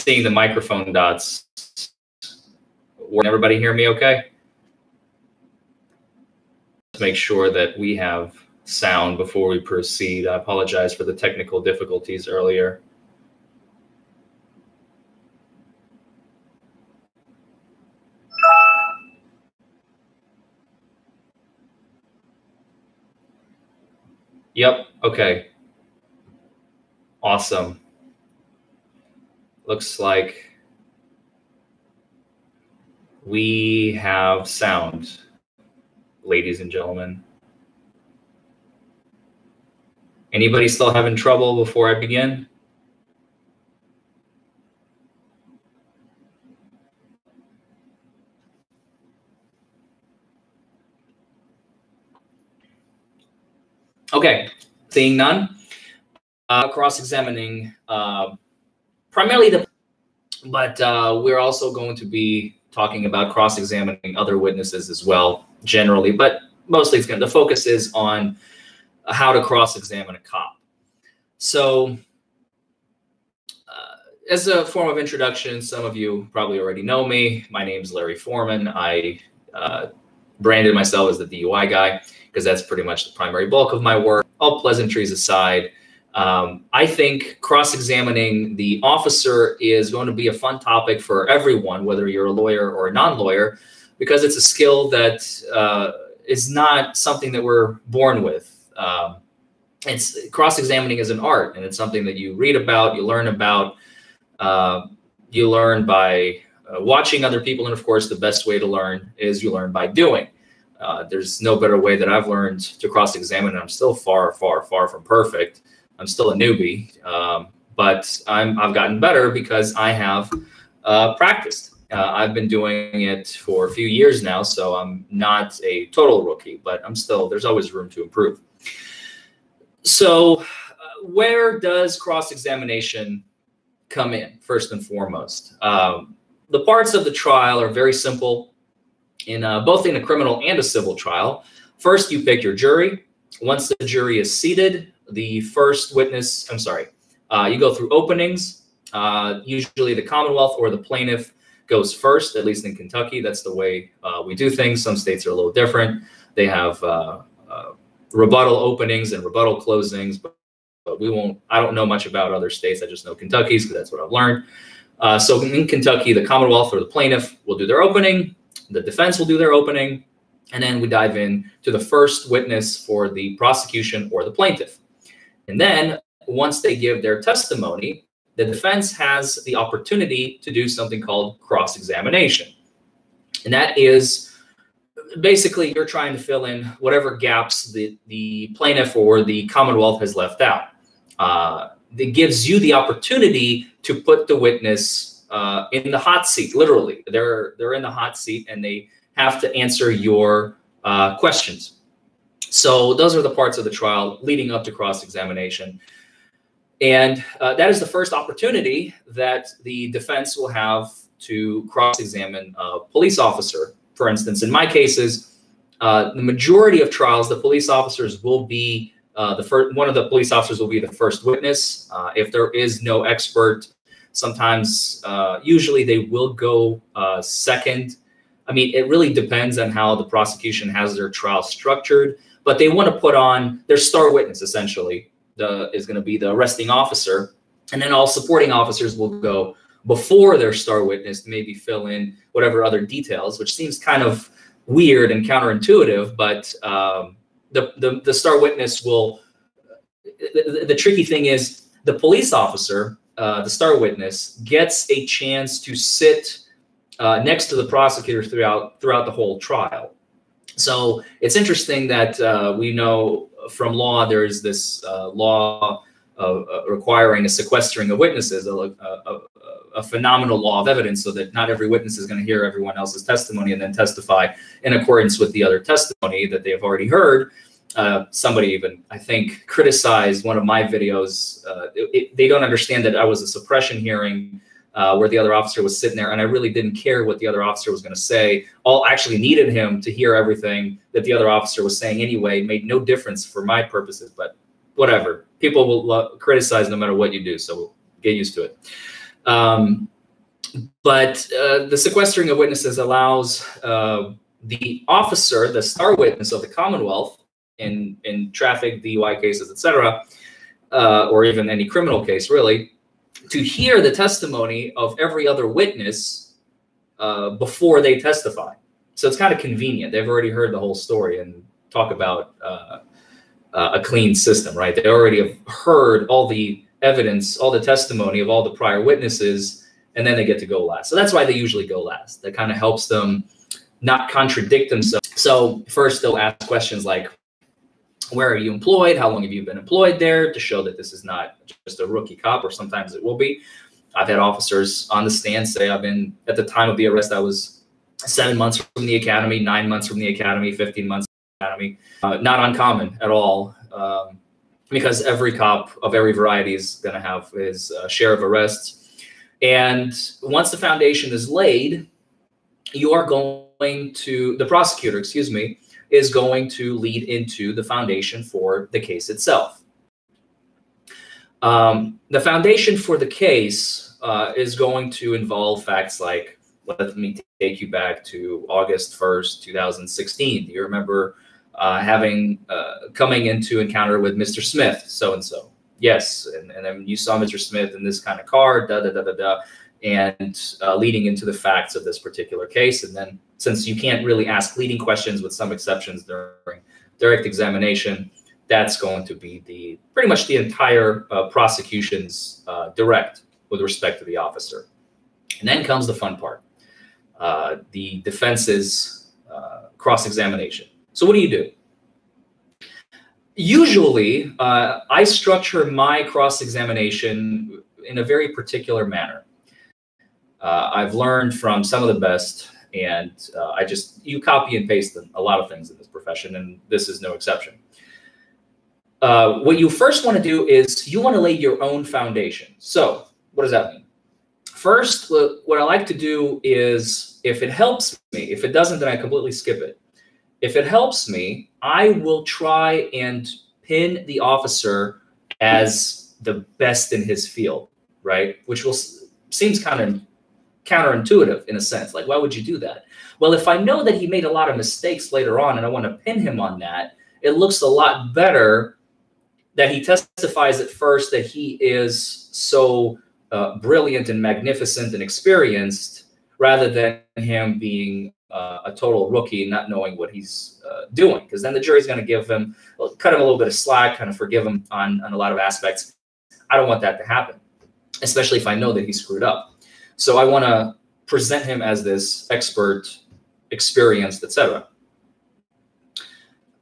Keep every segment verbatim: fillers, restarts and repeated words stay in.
seeing the microphone dots. Can everybody hear me okay? Let's make sure that we have sound before we proceed. I apologize for the technical difficulties earlier. Yep. Okay. Awesome. Looks like we have sound, ladies and gentlemen. Anybody still having trouble before I begin? Okay, seeing none, uh, cross-examining uh, primarily the, but uh, we're also going to be talking about cross-examining other witnesses as well, generally, but mostly it's going to, the focus is on how to cross-examine a cop. So uh, as a form of introduction, some of you probably already know me. My name's Larry Forman. I uh, branded myself as the D U I guy, because that's pretty much the primary bulk of my work. All pleasantries aside, um, I think cross-examining the officer is going to be a fun topic for everyone, whether you're a lawyer or a non-lawyer, because it's a skill that uh, is not something that we're born with. Um, it's cross-examining is an art, and it's something that you read about, you learn about, uh, you learn by uh, watching other people, and of course, the best way to learn is you learn by doing. Uh, there's no better way that I've learned to cross-examine. I'm still far, far, far from perfect. I'm still a newbie, um, but I'm, I've gotten better because I have uh, practiced. Uh, I've been doing it for a few years now, so I'm not a total rookie, but I'm still, there's always room to improve. So uh, where does cross-examination come in, first and foremost? Um, the parts of the trial are very simple. In uh, both in a criminal and a civil trial. First, you pick your jury. Once the jury is seated, the first witness, I'm sorry, uh, you go through openings. Uh, usually the Commonwealth or the plaintiff goes first, at least in Kentucky. That's the way uh, we do things. Some states are a little different. They have uh, uh, rebuttal openings and rebuttal closings, but, but we won't, I don't know much about other states. I just know Kentucky's because that's what I've learned. Uh, so in Kentucky, the Commonwealth or the plaintiff will do their opening. The defense will do their opening, and then we dive in to the first witness for the prosecution or the plaintiff. And then once they give their testimony, the defense has the opportunity to do something called cross-examination. And that is basically you're trying to fill in whatever gaps the, the plaintiff or the Commonwealth has left out. Uh, that gives you the opportunity to put the witness Uh, in the hot seat, literally. They're, they're in the hot seat and they have to answer your uh, questions. So those are the parts of the trial leading up to cross-examination. And uh, that is the first opportunity that the defense will have to cross-examine a police officer. For instance, in my cases, uh, the majority of trials, the police officers will be, uh, the first, one of the police officers will be the first witness. Uh, if there is no expert, sometimes, uh, usually they will go uh, second. I mean, it really depends on how the prosecution has their trial structured, but they want to put on their star witness, essentially, the, is going to be the arresting officer. And then all supporting officers will go before their star witness to maybe fill in whatever other details, which seems kind of weird and counterintuitive, but um, the, the, the star witness will, the, the tricky thing is the police officer, Uh, the star witness gets a chance to sit uh, next to the prosecutor throughout throughout the whole trial. So it's interesting that uh, we know from law there is this uh, law uh, uh, requiring a sequestering of witnesses, a, a, a, a phenomenal law of evidence, so that not every witness is going to hear everyone else's testimony and then testify in accordance with the other testimony that they have already heard. Uh, somebody even, I think, criticized one of my videos. Uh, it, it, they don't understand that I was a suppression hearing uh, where the other officer was sitting there, and I really didn't care what the other officer was going to say. All I actually needed him to hear everything that the other officer was saying anyway. It made no difference for my purposes, but whatever. People will love, criticize no matter what you do, so we'll get used to it. Um, but uh, the sequestering of witnesses allows uh, the officer, the star witness of the Commonwealth in, in traffic, D U I cases, et cetera, uh, or even any criminal case, really, to hear the testimony of every other witness uh, before they testify. So it's kind of convenient. They've already heard the whole story, and talk about uh, uh, a clean system, right? They already have heard all the evidence, all the testimony of all the prior witnesses, and then they get to go last. So that's why they usually go last. That kind of helps them not contradict themselves. So first they'll ask questions like, where are you employed? How long have you been employed there? To show that this is not just a rookie cop, or sometimes it will be. I've had officers on the stand say, I've been, at the time of the arrest, I was seven months from the academy, nine months from the academy, fifteen months from the academy. Uh, not uncommon at all, um, because every cop of every variety is going to have his uh, share of arrests. And once the foundation is laid, you are going to, the prosecutor, excuse me, is going to lead into the foundation for the case itself. Um, the foundation for the case uh, is going to involve facts like, let me take you back to August first, two thousand sixteen. Do you remember uh, having uh, coming into encounter with Mister Smith, so-and-so? Yes. And, and then you saw Mister Smith in this kind of car, da-da-da-da-da, and uh, leading into the facts of this particular case. And then, since you can't really ask leading questions with some exceptions during direct examination, that's going to be the pretty much the entire uh, prosecution's uh, direct with respect to the officer. And then comes the fun part. Uh, the defense's uh, cross-examination. So what do you do? Usually, uh, I structure my cross-examination in a very particular manner. Uh, I've learned from some of the best, and uh, I just, you copy and paste them, a lot of things in this profession, and this is no exception. Uh, what you first want to do is you want to lay your own foundation. So what does that mean? First, what I like to do is, if it helps me, if it doesn't, then I completely skip it. If it helps me, I will try and pin the officer as the best in his field, right? Which will, seems kind of counterintuitive in a sense. Like, why would you do that? Well, if I know that he made a lot of mistakes later on and I want to pin him on that, it looks a lot better that he testifies at first that he is so Uh, brilliant and magnificent and experienced, rather than him being uh, a total rookie and not knowing what he's uh, doing. Because then the jury's going to give him, cut him a little bit of slack, kind of forgive him on, on a lot of aspects. I don't want that to happen, especially if I know that he screwed up. So I want to present him as this expert, experienced, et cetera.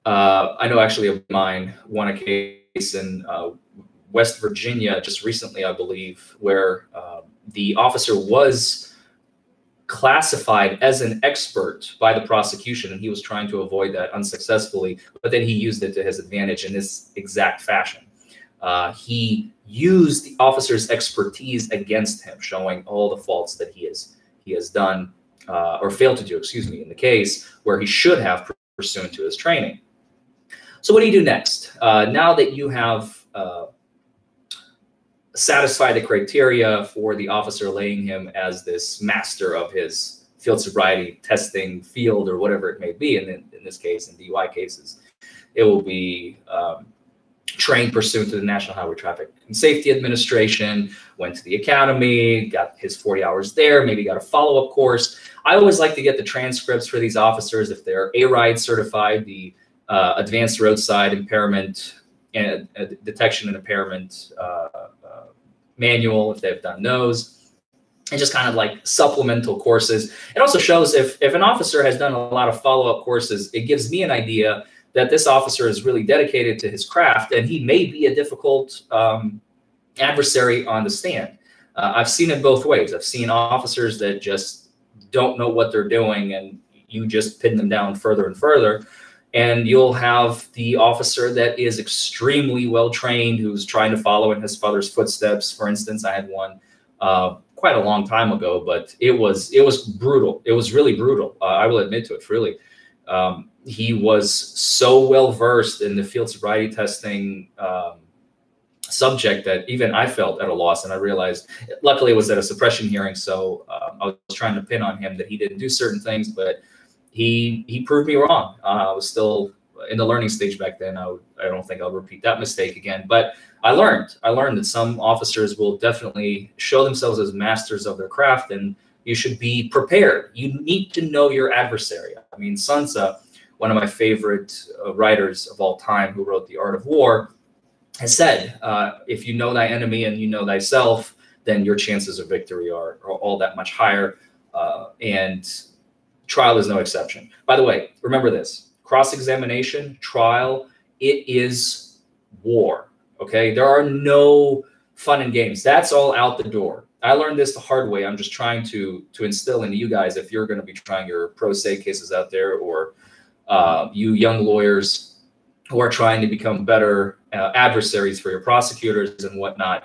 Uh, I know actually of mine won a case in uh, West Virginia just recently, I believe, where uh, the officer was classified as an expert by the prosecution, and he was trying to avoid that unsuccessfully, but then he used it to his advantage in this exact fashion. Uh, he used the officer's expertise against him, showing all the faults that he has, he has done uh, or failed to do, excuse me, in the case where he should have pursuant to his training. So what do you do next? Uh, now that you have uh, satisfy the criteria for the officer laying him as this master of his field sobriety testing field, or whatever it may be. And in, in this case, in D U I cases, it will be um, trained pursuant to the National Highway Traffic and Safety Administration, went to the academy, got his forty hours there, maybe got a follow-up course. I always like to get the transcripts for these officers if they're A R I D E certified, the uh, Advanced Roadside Impairment and uh, Detection and Impairment uh, manual, if they've done those, and just kind of like supplemental courses. It also shows if, if an officer has done a lot of follow-up courses, it gives me an idea that this officer is really dedicated to his craft, and he may be a difficult um, adversary on the stand. Uh, I've seen it both ways. I've seen officers that just don't know what they're doing, and you just pin them down further and further. And you'll have the officer that is extremely well-trained, who's trying to follow in his father's footsteps. For instance, I had one uh, quite a long time ago, but it was it was brutal. It was really brutal. Uh, I will admit to it, really. Um, he was so well-versed in the field sobriety testing um, subject that even I felt at a loss. And I realized, luckily it was at a suppression hearing. So um, I was trying to pin on him that he didn't do certain things, but he, he proved me wrong. Uh, I was still in the learning stage back then. I, would, I don't think I'll repeat that mistake again, but I learned, I learned that some officers will definitely show themselves as masters of their craft, and you should be prepared. You need to know your adversary. I mean, Sun Tzu, one of my favorite uh, writers of all time, who wrote The Art of War, has said, uh, if you know thy enemy and you know thyself, then your chances of victory are, are all that much higher. Uh, and trial is no exception. By the way, remember this: cross-examination, trial, it is war, okay? There are no fun and games. That's all out the door. I learned this the hard way. I'm just trying to, to instill into you guys, if you're gonna be trying your pro se cases out there, or uh, you young lawyers who are trying to become better uh, adversaries for your prosecutors and whatnot,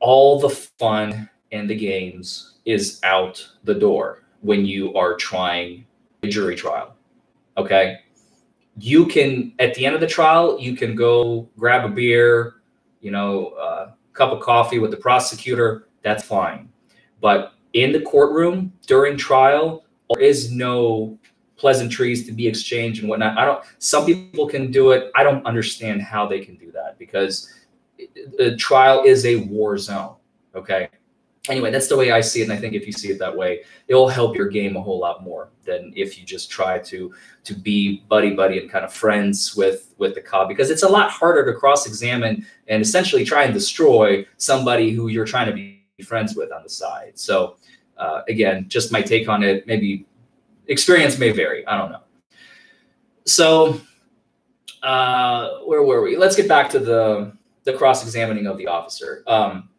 all the fun and the games is out the door when you are trying a jury trial, okay? You can, at the end of the trial, you can go grab a beer, you know, uh, cup of coffee with the prosecutor, that's fine. But in the courtroom, during trial, there is no pleasantries to be exchanged and whatnot. I don't, some people can do it. I don't understand how they can do that, because the trial is a war zone. Okay. Anyway, that's the way I see it. And I think if you see it that way, it'll help your game a whole lot more than if you just try to, to be buddy, buddy and kind of friends with, with the cop, because it's a lot harder to cross examine and essentially try and destroy somebody who you're trying to be friends with on the side. So uh, again, just my take on it. Maybe experience may vary. I don't know. So uh, where were we? Let's get back to the, the cross-examining of the officer. Um,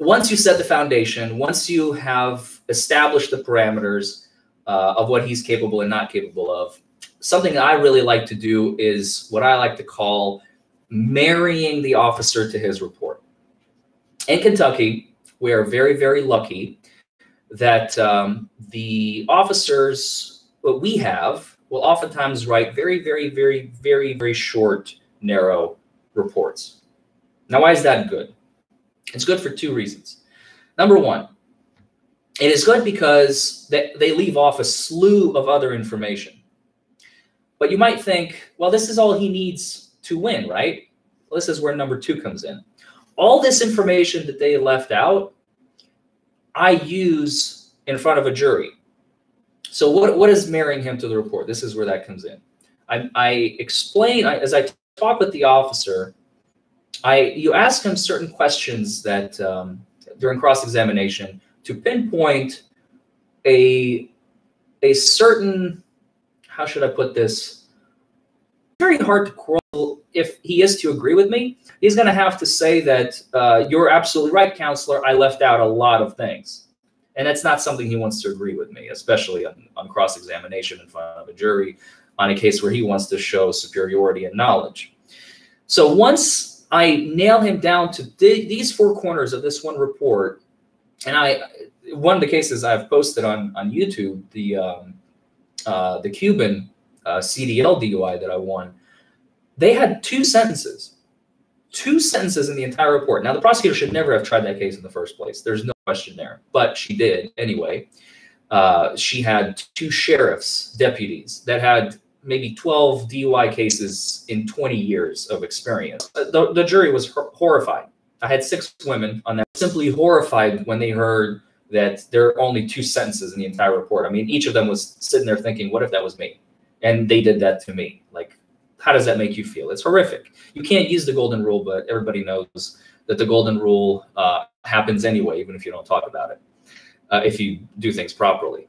once you set the foundation, once you have established the parameters uh, of what he's capable and not capable of, something that I really like to do is what I like to call marrying the officer to his report. In Kentucky, we are very, very lucky that um, the officers, what we have, will oftentimes write very, very, very, very, very short, narrow reports. Now, why is that good? It's good for two reasons. Number one, it is good because they, they leave off a slew of other information. But you might think, well, this is all he needs to win, right? Well, this is where number two comes in. All this information that they left out, I use in front of a jury. So what, what is marrying him to the report? This is where that comes in. I, I explain, I, as I talk with the officer, I you ask him certain questions that um, during cross-examination to pinpoint a, a certain, how should I put this? Very hard to quarrel. If he is to agree with me, he's going to have to say that uh, you're absolutely right, counselor. I left out a lot of things. And that's not something he wants to agree with me, especially on, on cross-examination in front of a jury on a case where he wants to show superiority and knowledge. So once I nail him down to th these four corners of this one report, and I, one of the cases I've posted on, on YouTube, the, um, uh, the Cuban uh, C D L D U I that I won, they had two sentences, two sentences in the entire report. Now, the prosecutor should never have tried that case in the first place. There's no question there, but she did anyway. Uh, she had two sheriff's deputies that had maybe twelve D U I cases in twenty years of experience. The, the jury was horrified. I had six women on that, simply horrified when they heard that there are only two sentences in the entire report. I mean, each of them was sitting there thinking, what if that was me? And they did that to me. Like, how does that make you feel? It's horrific. You can't use the golden rule, but everybody knows that the golden rule uh, happens anyway, even if you don't talk about it, uh, if you do things properly.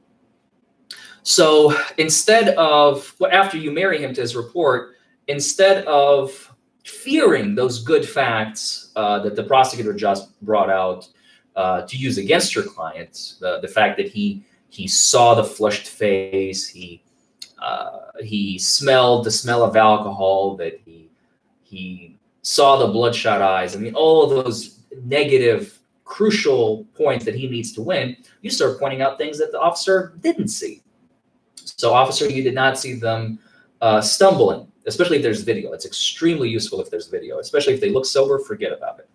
So instead of, well, after you marry him to his report, instead of fearing those good facts uh, that the prosecutor just brought out uh, to use against your client, the, the fact that he, he saw the flushed face, he Uh, he smelled the smell of alcohol, that he he saw the bloodshot eyes. I mean, all of those negative, crucial points that he needs to win, you start pointing out things that the officer didn't see. So, officer, you did not see them uh, stumbling especially if there's video. It's extremely useful if there's video, especially if they look sober, forget about it.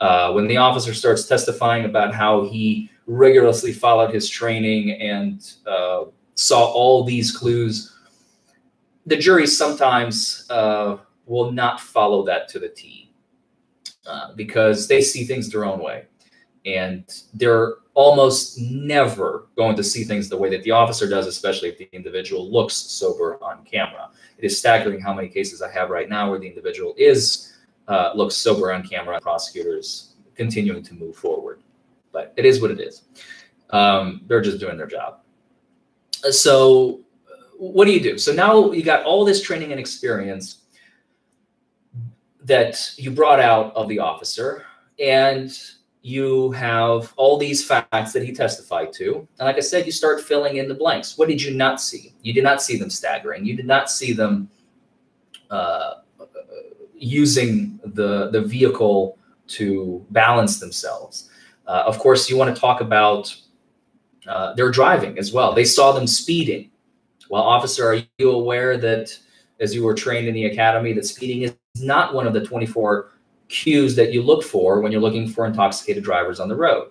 Uh, when the officer starts testifying about how he rigorously followed his training and uh, saw all these clues, the jury sometimes uh, will not follow that to the T uh, because they see things their own way. And they're almost never going to see things the way that the officer does, especially if the individual looks sober on camera. It is staggering how many cases I have right now where the individual is uh, looks sober on camera, prosecutors continuing to move forward. But it is what it is. Um, they're just doing their job. So what do you do? So now you got all this training and experience that you brought out of the officer, and you have all these facts that he testified to. And like I said, you start filling in the blanks. What did you not see? You did not see them staggering. You did not see them uh, using the, the vehicle to balance themselves. Uh, of course, you want to talk about uh, their driving as well. They saw them speeding. Well, officer, are you aware that, as you were trained in the academy, that speeding is not one of the twenty-four cues that you look for when you're looking for intoxicated drivers on the road?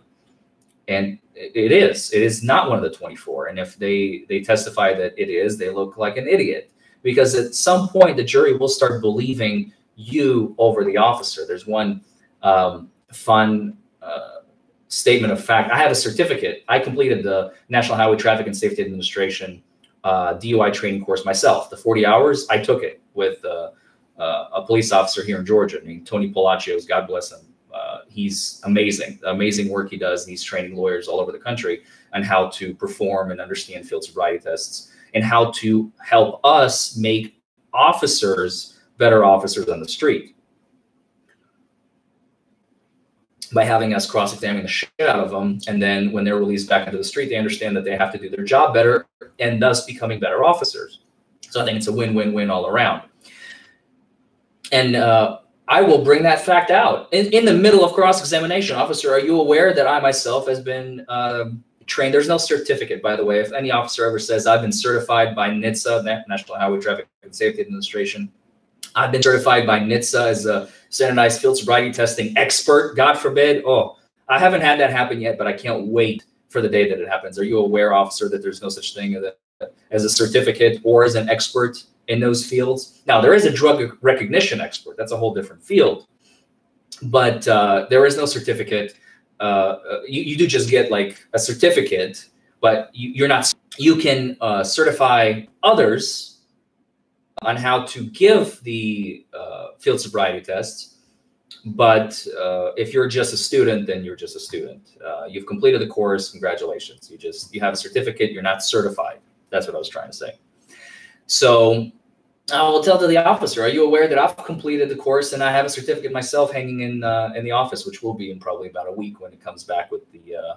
And it is, it is not one of the twenty-four. And if they, they testify that it is, they look like an idiot, because at some point the jury will start believing you over the officer. There's one um, fun uh, statement of fact. I have a certificate. I completed the National Highway Traffic and Safety Administration uh, D U I training course myself. The forty hours, I took it with uh, Uh, a police officer here in Georgia named Tony Palacios, God bless him. Uh, he's amazing, amazing work he does. And he's training lawyers all over the country on how to perform and understand field sobriety tests and how to help us make officers better officers on the street by having us cross-examine the shit out of them. And then when they're released back into the street, they understand that they have to do their job better and thus becoming better officers. So I think it's a win-win-win all around. And uh, I will bring that fact out. In, in the middle of cross-examination, officer, are you aware that I myself has been uh, trained? There's no certificate, by the way. If any officer ever says, I've been certified by N H T S A, National Highway Traffic and Safety Administration, I've been certified by N H T S A as a standardized field sobriety testing expert, God forbid. Oh, I haven't had that happen yet, but I can't wait for the day that it happens. Are you aware, officer, that there's no such thing as a certificate or as an expert in those fields? Now, there is a drug recognition expert. That's a whole different field. But uh, there is no certificate. Uh, you, you do just get like a certificate, but you, you're not. You can uh, certify others on how to give the uh, field sobriety tests. But uh, if you're just a student, then you're just a student. Uh, you've completed the course. Congratulations. You just you have a certificate. You're not certified. That's what I was trying to say. So I will tell to the officer, are you aware that I've completed the course and I have a certificate myself hanging in uh, in the office, which will be in probably about a week when it comes back with the uh,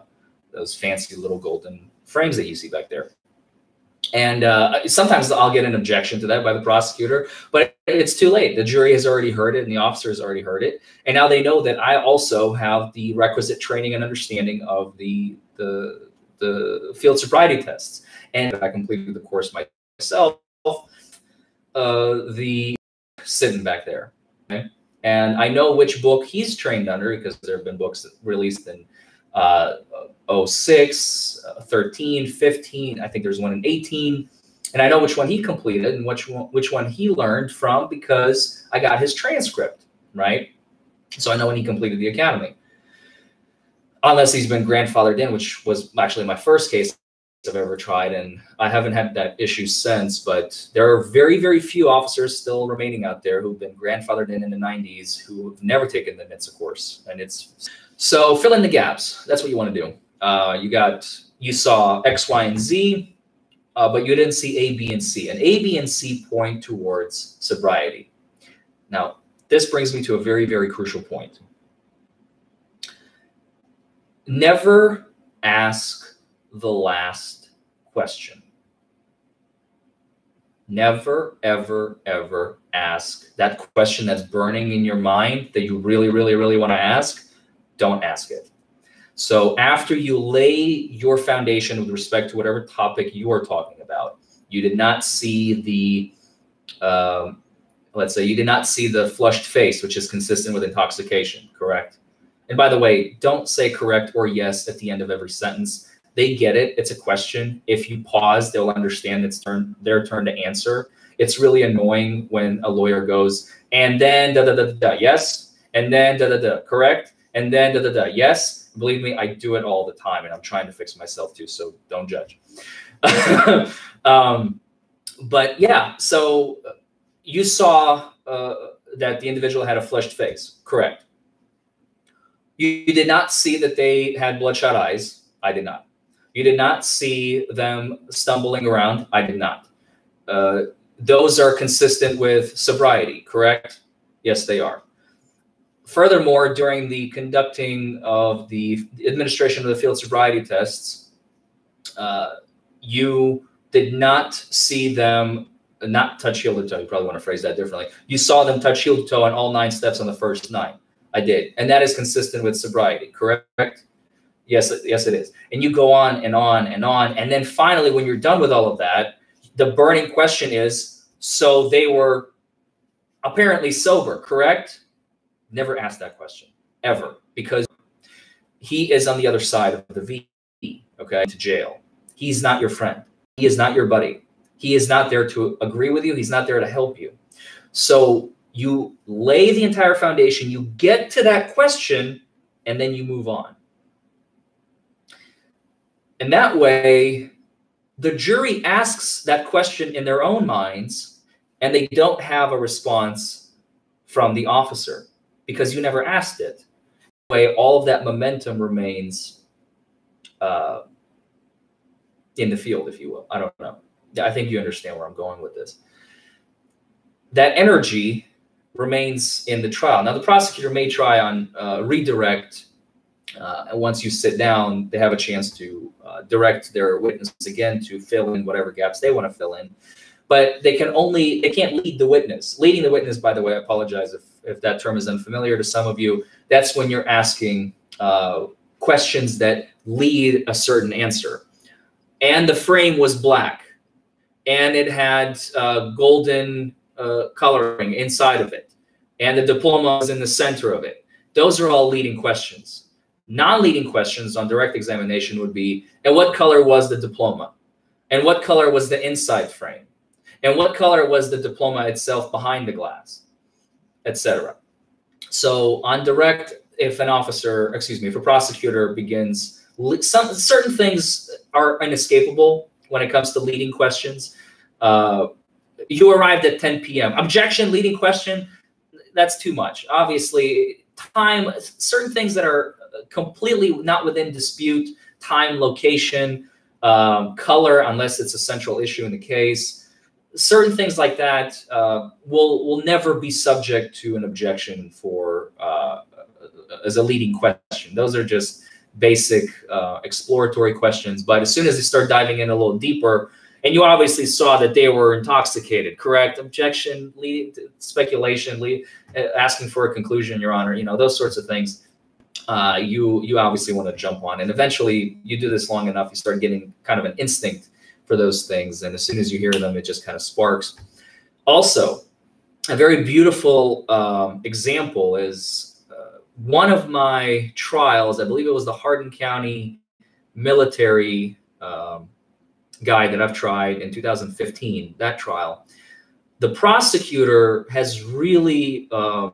those fancy little golden frames that you see back there. And uh, sometimes I'll get an objection to that by the prosecutor, but it's too late. The jury has already heard it and the officer has already heard it. And now they know that I also have the requisite training and understanding of the, the, the field sobriety tests. And I completed the course myself. Uh, the sitting back there, okay? And I know which book he's trained under because there have been books released in uh, oh six, uh, thirteen, fifteen. I think there's one in eighteen, and I know which one he completed and which one, which one he learned from because I got his transcript, right? So I know when he completed the academy, unless he's been grandfathered in, which was actually my first case I've ever tried, and I haven't had that issue since. But there are very, very few officers still remaining out there who've been grandfathered in in the nineties who have never taken the N H T S A course. And it's so fill in the gaps. That's what you want to do. Uh, you got you saw X, Y, and Z, uh, but you didn't see A, B, and C. And A, B, and C point towards sobriety. Now, this brings me to a very, very crucial point. Never ask the last question. Never, ever, ever ask that question that's burning in your mind that you really, really, really want to ask. Don't ask it. So after you lay your foundation with respect to whatever topic you are talking about, you did not see the uh, let's say you did not see the flushed face, which is consistent with intoxication, correct? And by the way, don't say correct or yes at the end of every sentence. They get it. It's a question. If you pause, they'll understand it's turn, their turn to answer. It's really annoying when a lawyer goes, and then da da da da, yes, and then da da da, correct, and then da da da, yes. Believe me, I do it all the time, and I'm trying to fix myself too, so don't judge. um, but yeah, so you saw uh, that the individual had a flushed face, correct. You, you did not see that they had bloodshot eyes. I did not. You did not see them stumbling around. I did not. Uh, those are consistent with sobriety, correct? Yes, they are. Furthermore, during the conducting of the administration of the field sobriety tests, uh, you did not see them not touch heel to toe. You probably want to phrase that differently. You saw them touch heel to toe on all nine steps on the first nine. I did. And that is consistent with sobriety, correct? Yes, yes, it is. And you go on and on and on. And then finally, when you're done with all of that, the burning question is, so they were apparently sober, correct? Never ask that question, ever, because he is on the other side of the V, okay, to jail. He's not your friend. He is not your buddy. He is not there to agree with you. He's not there to help you. So you lay the entire foundation. You get to that question, and then you move on. And that way, the jury asks that question in their own minds, and they don't have a response from the officer because you never asked it. That way, all of that momentum remains uh, in the field, if you will. I don't know. I think you understand where I'm going with this. That energy remains in the trial. Now, the prosecutor may try on uh, redirect. Uh, and once you sit down, they have a chance to uh, direct their witnesses again to fill in whatever gaps they want to fill in. But they can only, they can't lead the witness. Leading the witness, by the way, I apologize if, if that term is unfamiliar to some of you. That's when you're asking uh, questions that lead a certain answer. And the frame was black. And it had uh, golden uh, coloring inside of it. And the diploma was in the center of it. Those are all leading questions. Non-leading questions on direct examination would be, and what color was the diploma? And what color was the inside frame? And what color was the diploma itself behind the glass, et cetera. So on direct, if an officer, excuse me, if a prosecutor begins, some certain things are inescapable when it comes to leading questions. Uh, you arrived at ten P M Objection, leading question, that's too much. Obviously, time, certain things that are completely not within dispute, time, location, um, color, unless it's a central issue in the case. Certain things like that uh, will will never be subject to an objection for uh, as a leading question. Those are just basic uh, exploratory questions. But as soon as they start diving in a little deeper, and you obviously saw that they were intoxicated, correct? Objection, lead, speculation, lead, asking for a conclusion, Your Honor, you know, those sorts of things. Uh, you you obviously want to jump on, and eventually you do this long enough, you start getting kind of an instinct for those things, and as soon as you hear them, it just kind of sparks. Also, a very beautiful um, example is uh, one of my trials. I believe it was the Hardin County military um, guy that I've tried in two thousand fifteen. That trial, the prosecutor has really. Uh,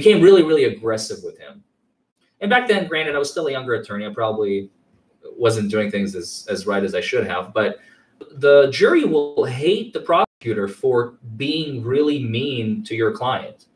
became really, really aggressive with him. And back then, granted, I was still a younger attorney. I probably wasn't doing things as, as right as I should have. But the jury will hate the prosecutor for being really mean to your client.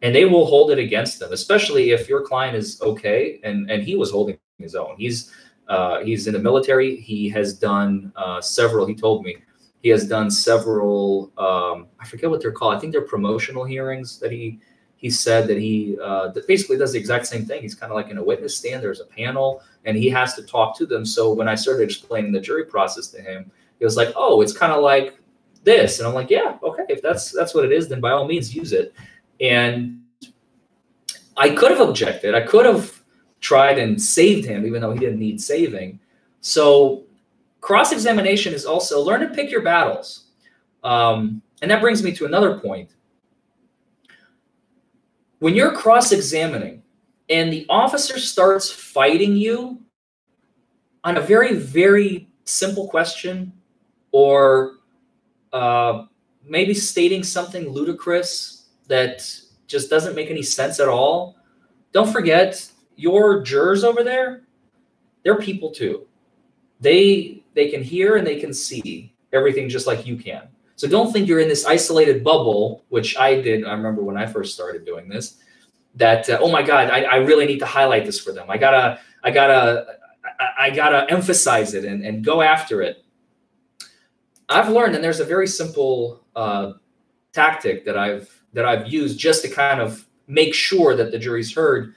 And they will hold it against them, especially if your client is okay. And, and he was holding his own. He's, uh, he's in the military. He has done uh, several, he told me, he has done several, um, I forget what they're called. I think they're promotional hearings that he... He said that he uh, that basically does the exact same thing. He's kind of like in a witness stand. There's a panel, and he has to talk to them. So when I started explaining the jury process to him, he was like, oh, it's kind of like this. And I'm like, yeah, okay. If that's that's what it is, then by all means use it. And I could have objected. I could have tried and saved him, even though he didn't need saving. So cross-examination is also learn to pick your battles. Um, And that brings me to another point. When you're cross-examining and the officer starts fighting you on a very, very simple question, or uh, maybe stating something ludicrous that just doesn't make any sense at all, don't forget your jurors over there, they're people too. They, they can hear and they can see everything just like you can. So don't think you're in this isolated bubble, which I did. I remember when I first started doing this, that, uh, oh my God, I, I really need to highlight this for them. I gotta, I gotta, I, I gotta emphasize it and, and go after it. I've learned, and there's a very simple uh, tactic that I've, that I've used just to kind of make sure that the jury's heard.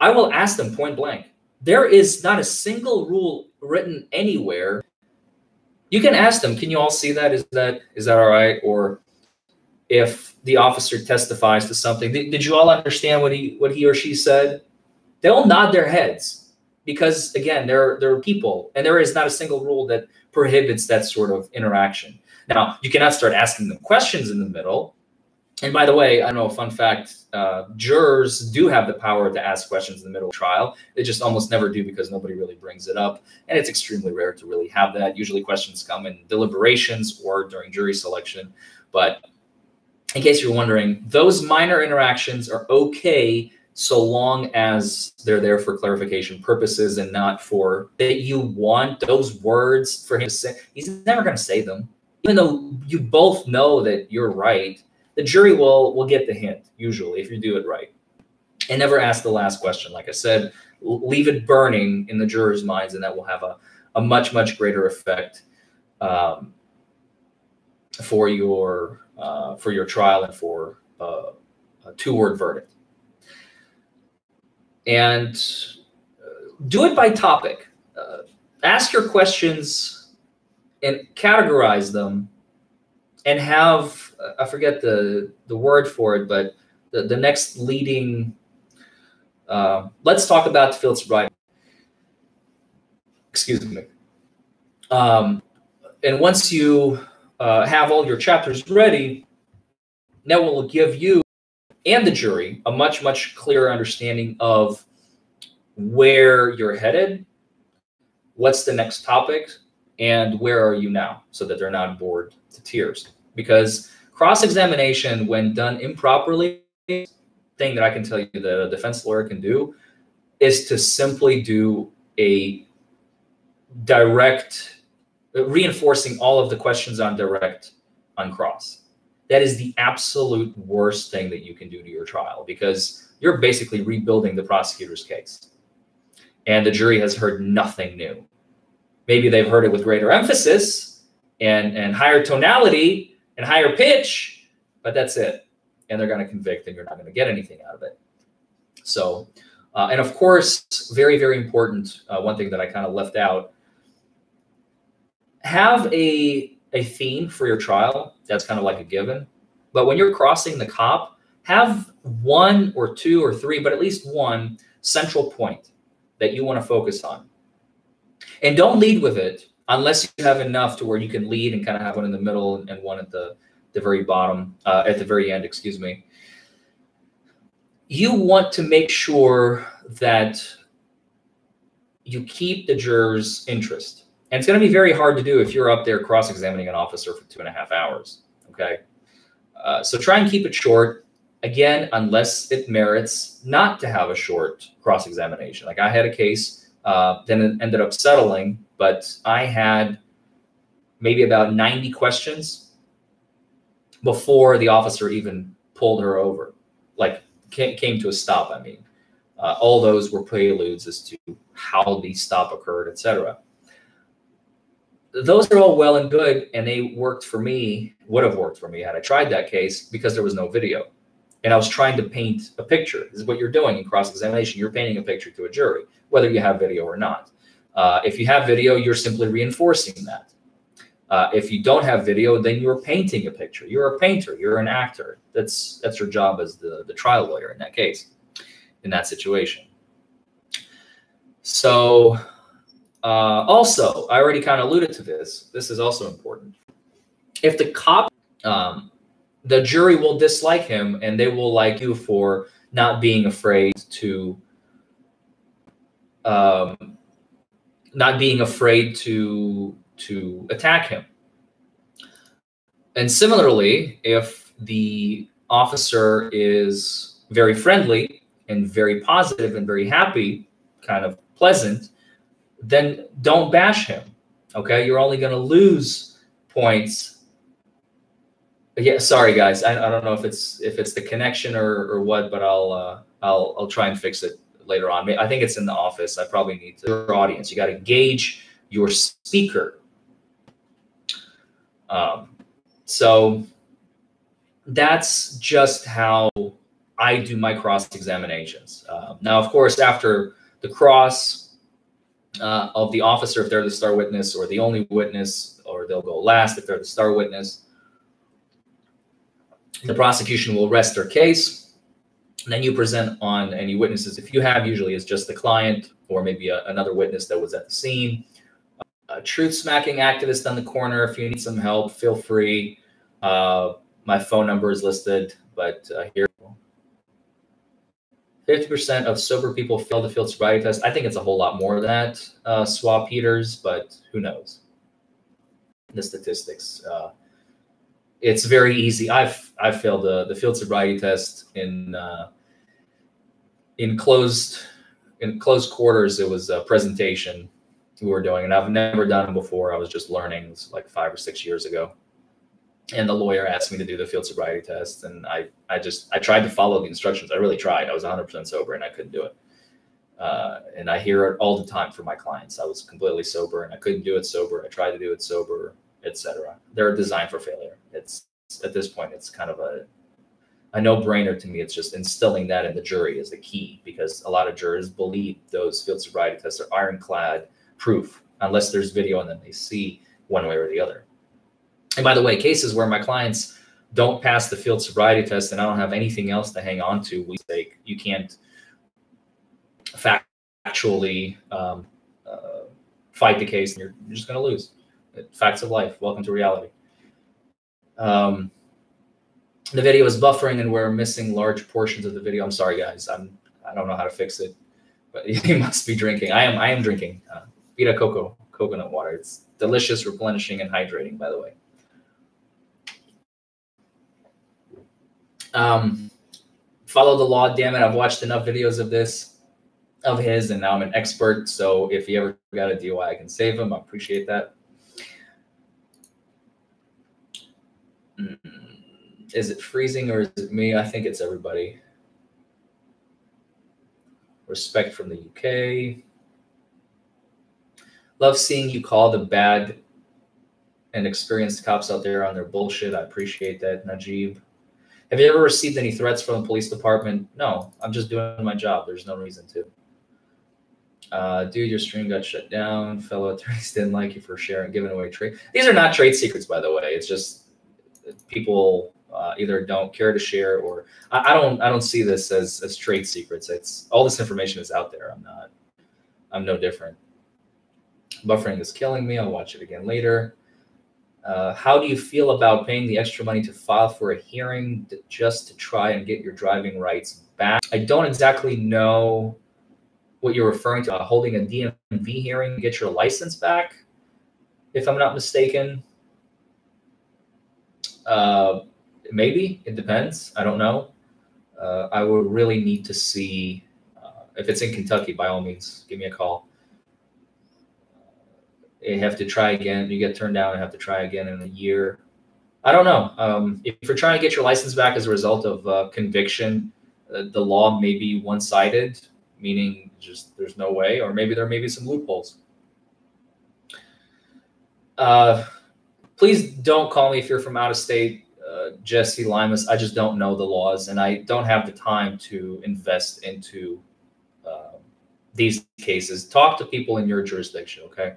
I will ask them point blank. There is not a single rule written anywhere. You can ask them, can you all see that? Is that, is that all right? Or if the officer testifies to something, did, did you all understand what he, what he or she said? They'll nod their heads because, again, they're, they're people, and there is not a single rule that prohibits that sort of interaction. Now, you cannot start asking them questions in the middle. And by the way, I know a fun fact, uh, jurors do have the power to ask questions in the middle of trial. They just almost never do because nobody really brings it up. And it's extremely rare to really have that. Usually questions come in deliberations or during jury selection. But in case you're wondering, those minor interactions are okay so long as they're there for clarification purposes and not for that you want those words for him to say. He's never going to say them, even though you both know that you're right. The jury will, will get the hint, usually, if you do it right. And never ask the last question. Like I said, leave it burning in the jurors' minds, and that will have a, a much, much greater effect um, for, your, uh, for your trial and for uh, a two-word verdict. And do it by topic. Uh, ask your questions and categorize them, and have, I forget the, the word for it, but the, the next leading, uh, let's talk about field sobriety. Excuse me. Um, and once you uh, have all your chapters ready, that will give you and the jury a much, much clearer understanding of where you're headed, what's the next topic, and where are you now, so that they're not bored to tears. Because cross-examination, when done improperly, the thing that I can tell you that a defense lawyer can do is to simply do a direct, reinforcing all of the questions on direct, on cross. That is the absolute worst thing that you can do to your trial, because you're basically rebuilding the prosecutor's case. And the jury has heard nothing new. Maybe they've heard it with greater emphasis and, and higher tonality, and higher pitch, but that's it. And they're going to convict, and you're not going to get anything out of it. So, uh, and of course, very, very important, uh, one thing that I kind of left out, have a, a theme for your trial. That's kind of like a given. But when you're crossing the cop, have one or two or three, but at least one central point that you want to focus on. And don't lead with it, unless you have enough to where you can lead and kind of have one in the middle and one at the, the very bottom, uh, at the very end, excuse me. You want to make sure that you keep the jurors' interest. And it's going to be very hard to do if you're up there cross-examining an officer for two and a half hours, okay? Uh, so try and keep it short, again, unless it merits not to have a short cross-examination. Like I had a case, uh, then it ended up settling, but I had maybe about ninety questions before the officer even pulled her over, like came to a stop, I mean. Uh, all those were preludes as to how the stop occurred, et cetera. Those are all well and good, and they worked for me, would have worked for me had I tried that case, because there was no video. And I was trying to paint a picture. This is what you're doing in cross-examination. You're painting a picture to a jury, whether you have video or not. Uh, if you have video, you're simply reinforcing that. Uh, if you don't have video, then you're painting a picture. You're a painter. You're an actor. That's that's your job as the, the trial lawyer in that case, in that situation. So uh, also, I already kind of alluded to this. This is also important. If the cop um, the jury will dislike him, and they will like you for not being afraid to, um, not being afraid to to attack him. And similarly, if the officer is very friendly and very positive and very happy, kind of pleasant, then don't bash him. Okay, you're only going to lose points. Yeah, sorry guys, I, I don't know if it's if it's the connection or or what, but I'll uh, I'll I'll try and fix it later on. I think it's in the office. I probably need to. Your audience, you got to gauge your speaker. Um, so that's just how I do my cross examinations. Uh, now, of course, after the cross. Uh, of the officer, if they're the star witness, or the only witness, or they'll go last if they're the star witness. The prosecution will rest their case, and then you present on any witnesses. If you have, usually it's just the client or maybe a, another witness that was at the scene. Uh, a truth-smacking activist on the corner, if you need some help, feel free. Uh, my phone number is listed, but uh, here. fifty percent of sober people fail the field sobriety test. I think it's a whole lot more than that, uh, swap heaters, but who knows? The statistics. Uh, it's very easy. I've I've failed the the field sobriety test in uh, in closed in closed quarters. It was a presentation we were doing, and I've never done it before. I was just learning. It was like five or six years ago, and the lawyer asked me to do the field sobriety test, and I, I just, I tried to follow the instructions. I really tried. I was one hundred percent sober, and I couldn't do it. Uh, and I hear it all the time from my clients. I was completely sober, and I couldn't do it sober. I tried to do it sober, et cetera. They're designed for failure. It's, at this point, it's kind of a, a no-brainer to me. It's just instilling that in the jury is the key, because a lot of jurors believe those field sobriety tests are ironclad proof, unless there's video and then they see one way or the other. And by the way, cases where my clients don't pass the field sobriety test and I don't have anything else to hang on to, we say you can't factually um, uh, fight the case, and you're, you're just going to lose. Facts of life. Welcome to reality. Um, the video is buffering and we're missing large portions of the video. I'm sorry, guys. I'm I don't know how to fix it, but you must be drinking. I am. I am drinking uh, Vita Coco coconut water. It's delicious, replenishing, and hydrating. By the way. Um, follow the law, damn it. I've watched enough videos of this, of his, and now I'm an expert. So if he ever got a D U I, I can save him. I appreciate that. Is it freezing or is it me? I think it's everybody. Respect from the U K. Love seeing you call the bad and experienced cops out there on their bullshit. I appreciate that, Najib. Have you ever received any threats from the police department? No, I'm just doing my job. There's no reason to. Uh, dude, your stream got shut down. Fellow attorneys didn't like you for sharing, giving away trade. These are not trade secrets, by the way. It's just people uh, either don't care to share, or I, I don't. I don't see this as as trade secrets. It's all this information is out there. I'm not. I'm no different. Buffering is killing me. I'll watch it again later. Uh, how do you feel about paying the extra money to file for a hearing to, just to try and get your driving rights back? I don't exactly know what you're referring to. Uh, holding a D M V hearing to get your license back, if I'm not mistaken. Uh, maybe. It depends. I don't know. Uh, I would really need to see. Uh, if it's in Kentucky, by all means, give me a call. You have to try again. You get turned down and have to try again in a year. I don't know. Um, if you're trying to get your license back as a result of uh, conviction, uh, the law may be one-sided, meaning just there's no way, or maybe there may be some loopholes. Uh, please don't call me if you're from out of state, uh, Jesse Limas. I just don't know the laws, and I don't have the time to invest into uh, these cases. Talk to people in your jurisdiction, okay?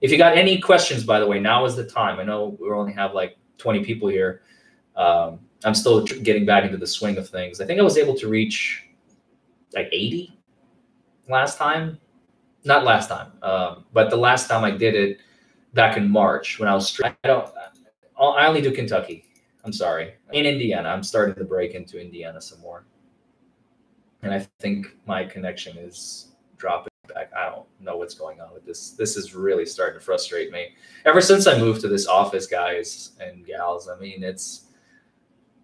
If you got any questions, by the way, now is the time. I know we only have like twenty people here. Um, I'm still getting back into the swing of things. I think I was able to reach like eighty last time. Not last time, um, but the last time I did it back in March when I was. I don't. I only do Kentucky. I'm sorry, in Indiana. I'm starting to break into Indiana some more. And I think my connection is dropping back. I don't know what's going on with this. This is really starting to frustrate me. Ever since I moved to this office, guys and gals, I mean, it's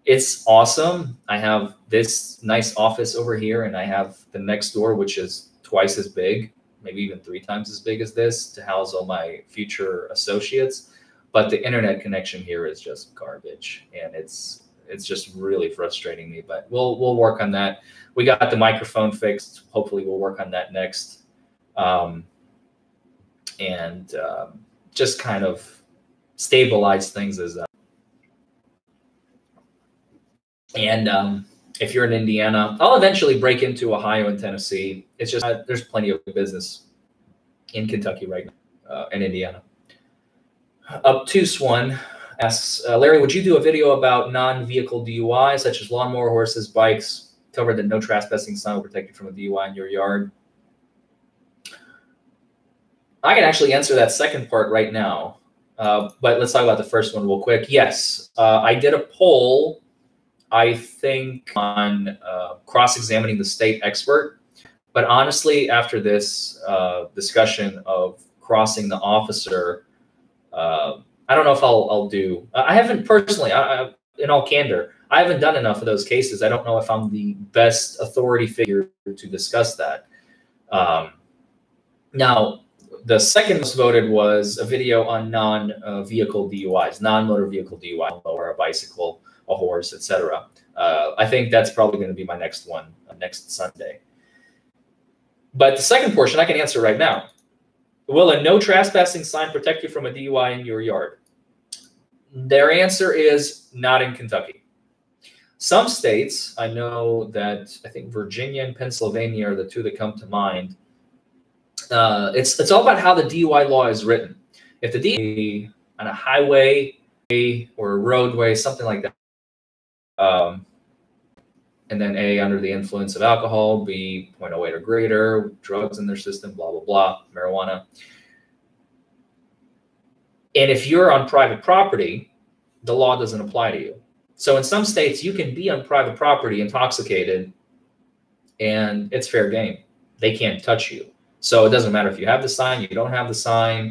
it's awesome. I have this nice office over here, and I have the next door, which is twice as big, maybe even three times as big as this, to house all my future associates. But the internet connection here is just garbage, and it's it's just really frustrating me. But we'll we'll work on that. We got the microphone fixed. Hopefully, we'll work on that next. Um, and um, just kind of stabilize things as. Uh, and um, if you're in Indiana, I'll eventually break into Ohio and Tennessee. It's just uh, there's plenty of business in Kentucky right now, uh, and Indiana. Obtuse One asks, uh, Larry, would you do a video about non-vehicle D U I, such as lawnmower, horses, bikes, covered that no trespassing sign will protect you from a D U I in your yard? I can actually answer that second part right now, uh, but let's talk about the first one real quick. Yes, uh, I did a poll, I think, on uh, cross-examining the state expert, but honestly, after this uh, discussion of crossing the officer, Uh, I don't know if I'll, I'll do, I haven't personally, I, I, in all candor, I haven't done enough of those cases. I don't know if I'm the best authority figure to discuss that. Um, now, the second most voted was a video on non-vehicle uh, D U Is, non-motor vehicle D U I, or a bicycle, a horse, et cetera. Uh, I think that's probably going to be my next one, uh, next Sunday. But the second portion I can answer right now. Will a no trespassing sign protect you from a D U I in your yard? Their answer is not in Kentucky. Some states, I know that I think Virginia and Pennsylvania are the two that come to mind. Uh, it's it's all about how the D U I law is written. If the D U I on a highway or a roadway, something like that, um, and then A, under the influence of alcohol, B, point oh eight or greater, drugs in their system, blah, blah, blah, marijuana. And if you're on private property, the law doesn't apply to you. So in some states, you can be on private property intoxicated, and it's fair game. They can't touch you. So it doesn't matter if you have the sign, you don't have the sign.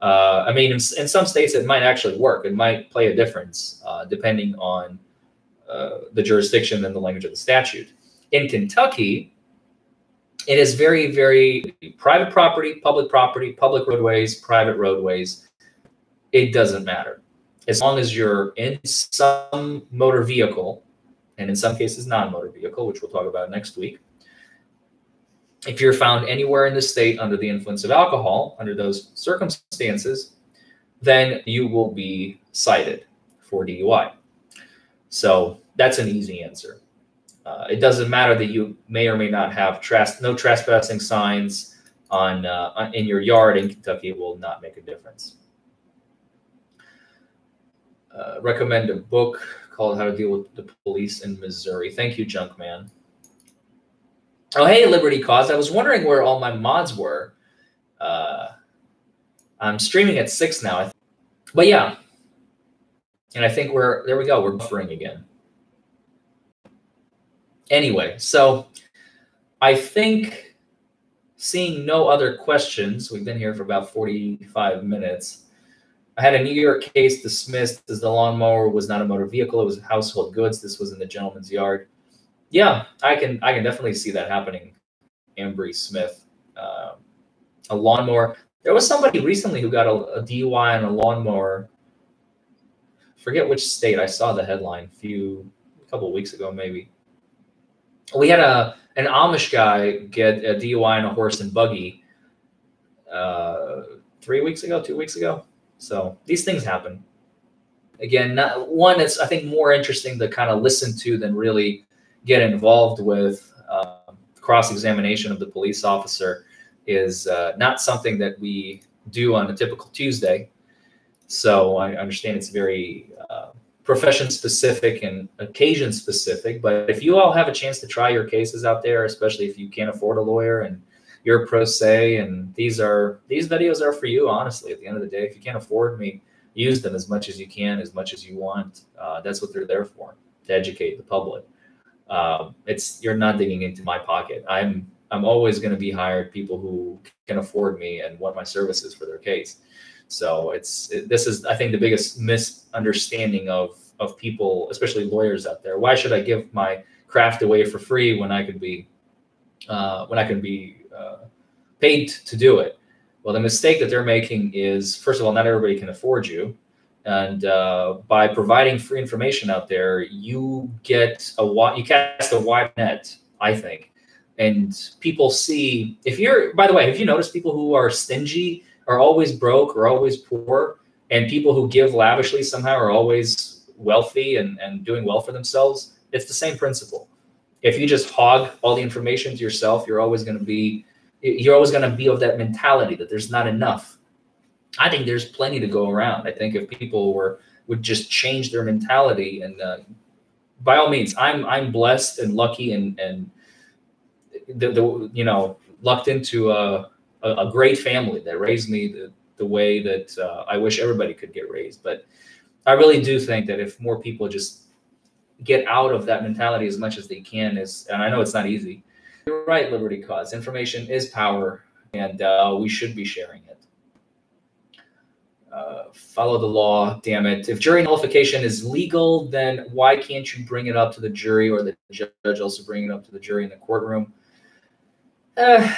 Uh, I mean, in, in some states, it might actually work. It might play a difference uh, depending on Uh, the jurisdiction and the language of the statute. In Kentucky, it is very, very private property, public property, public roadways, private roadways. It doesn't matter. As long as you're in some motor vehicle, and in some cases non-motor vehicle, which we'll talk about next week, if you're found anywhere in the state under the influence of alcohol, under those circumstances, then you will be cited for D U I. So that's an easy answer. Uh, it doesn't matter that you may or may not have tras no trespassing signs on uh, in your yard in Kentucky. It will not make a difference. Uh, recommend a book called How to Deal with the Police in Missouri. Thank you, Junkman. Oh, hey, Liberty Cause. I was wondering where all my mods were. Uh, I'm streaming at six now. I think. But yeah. And I think we're, there we go, we're buffering again. Anyway, so I think seeing no other questions, we've been here for about forty-five minutes. I had a New York case dismissed as the lawnmower was not a motor vehicle, it was household goods. This was in the gentleman's yard. Yeah, I can, I can definitely see that happening. Ambry Smith, uh, a lawnmower. There was somebody recently who got a, a D U I on a lawnmower. Forget which state. I saw the headline a few, a couple of weeks ago, maybe. We had a an Amish guy get a D U I on a horse and buggy uh, three weeks ago, two weeks ago. So these things happen. Again, not, one that's I think more interesting to kind of listen to than really get involved with. Uh, cross-examination of the police officer is uh, not something that we do on a typical Tuesday. So I understand it's very uh, profession-specific and occasion-specific, but if you all have a chance to try your cases out there, especially if you can't afford a lawyer and you're pro se, and these are these videos are for you, honestly, at the end of the day. If you can't afford me, use them as much as you can, as much as you want. Uh, that's what they're there for, to educate the public. Um, it's you're not digging into my pocket. I'm I'm always going to be hired people who can afford me and want my services for their case. So it's it, this is I think the biggest misunderstanding of of people, especially lawyers out there. Why should I give my craft away for free when I could be uh, when I can be uh, paid to do it? Well, the mistake that they're making is, first of all, not everybody can afford you. And uh, by providing free information out there, you get a wide, you cast a wide net, I think. And people see, if you're, by the way, if you notice, people who are stingy are always broke or always poor, and people who give lavishly somehow are always wealthy and, and doing well for themselves. It's the same principle. If you just hog all the information to yourself, you're always going to be, you're always going to be of that mentality that there's not enough. I think there's plenty to go around. I think if people were would just change their mentality, and uh, by all means, I'm I'm blessed and lucky and and the, the you know lucked into a, a a great family that raised me the the way that uh, I wish everybody could get raised. But I really do think that if more people just get out of that mentality as much as they can, is and I know it's not easy. You're right, Liberty Cause. Information is power, and uh, we should be sharing it. Uh, follow the law, damn it. If jury nullification is legal, then why can't you bring it up to the jury, or the judge also bring it up to the jury in the courtroom? Uh,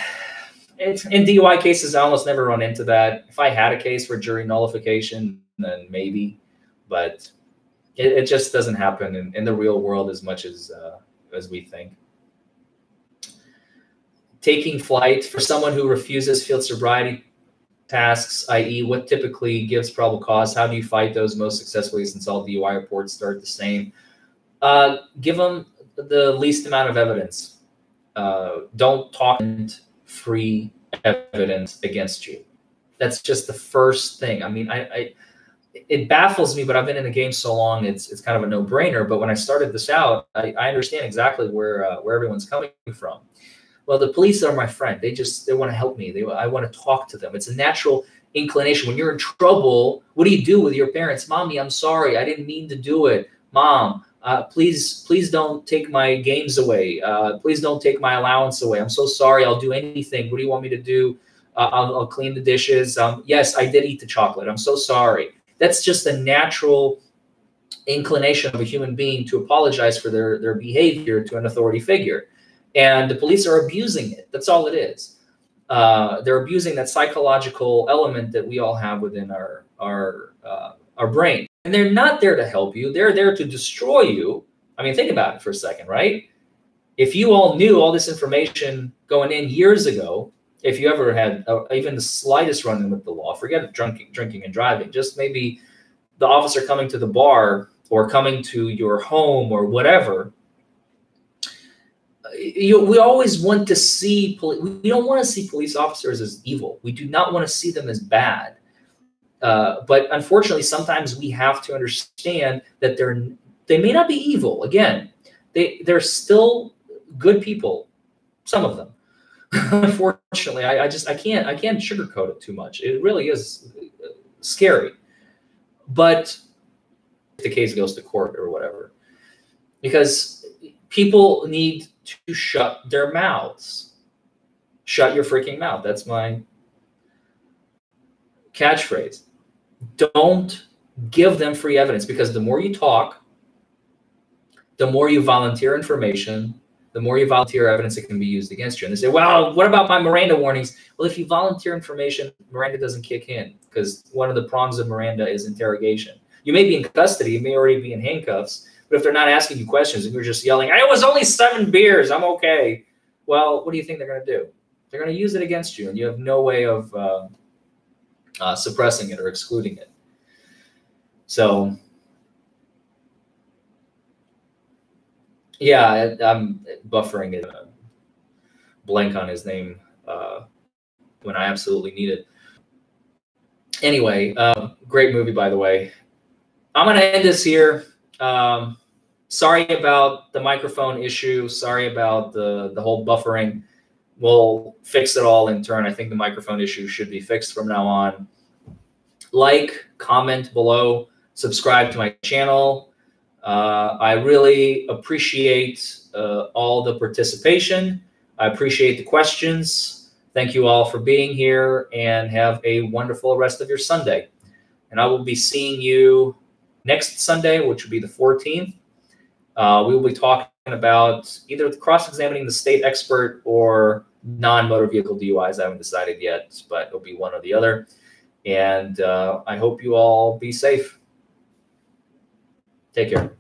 it's, in D U I cases, I almost never run into that. If I had a case for jury nullification, then maybe. But it, it just doesn't happen in, in the real world as much as, uh, as we think. Taking flight for someone who refuses field sobriety tasks, that is what typically gives probable cause? How do you fight those most successfully, since all D U I reports start the same? Uh, give them the least amount of evidence. Uh, don't talk free evidence against you. That's just the first thing. I mean, I, I it baffles me, but I've been in the game so long, it's it's kind of a no-brainer. But when I started this out, I, I understand exactly where uh, where everyone's coming from. Well, the police are my friend. They just, they want to help me. They, I want to talk to them. It's a natural inclination. When you're in trouble, what do you do with your parents? Mommy, I'm sorry. I didn't mean to do it. Mom, uh, please, please don't take my games away. Uh, please don't take my allowance away. I'm so sorry. I'll do anything. What do you want me to do? Uh, I'll, I'll clean the dishes. Um, yes, I did eat the chocolate. I'm so sorry. That's just a natural inclination of a human being to apologize for their, their behavior to an authority figure. And the police are abusing it. That's all it is. Uh, they're abusing that psychological element that we all have within our our uh, our brain. And they're not there to help you. They're there to destroy you. I mean, think about it for a second, right? If you all knew all this information going in years ago, if you ever had a, even the slightest run-in with the law, forget drinking, drinking and driving, just maybe the officer coming to the bar or coming to your home or whatever. You, we always want to see, we don't want to see police officers as evil. We do not want to see them as bad. Uh, but unfortunately, sometimes we have to understand that they're, they may not be evil. Again, they, they're still good people. Some of them, unfortunately, I, I just, I can't, I can't sugarcoat it too much. It really is scary. But if the case goes to court or whatever, because people need to shut their mouths. Shut your freaking mouth. That's my catchphrase. Don't give them free evidence, because the more you talk, the more you volunteer information, the more you volunteer evidence that can be used against you. And they say, well, what about my Miranda warnings? Well, if you volunteer information, Miranda doesn't kick in, because one of the prongs of Miranda is interrogation. You may be in custody, you may already be in handcuffs, but if they're not asking you questions and you're just yelling, it was only seven beers, I'm okay. Well, what do you think they're going to do? They're going to use it against you, and you have no way of uh, uh, suppressing it or excluding it. So, yeah, I, I'm buffering it. Uh, blank on his name uh, when I absolutely need it. Anyway, uh, great movie, by the way. I'm going to end this here. Um, sorry about the microphone issue. Sorry about the, the whole buffering. We'll fix it all in turn. I think the microphone issue should be fixed from now on. like, comment below, subscribe to my channel. Uh, I really appreciate uh, all the participation. I appreciate the questions. Thank you all for being here, and have a wonderful rest of your Sunday. And I will be seeing you next Sunday, which will be the fourteenth. Uh, we will be talking about either cross-examining the state expert or non-motor vehicle D U Is. I haven't decided yet, but it'll be one or the other. And uh, I hope you all be safe. Take care.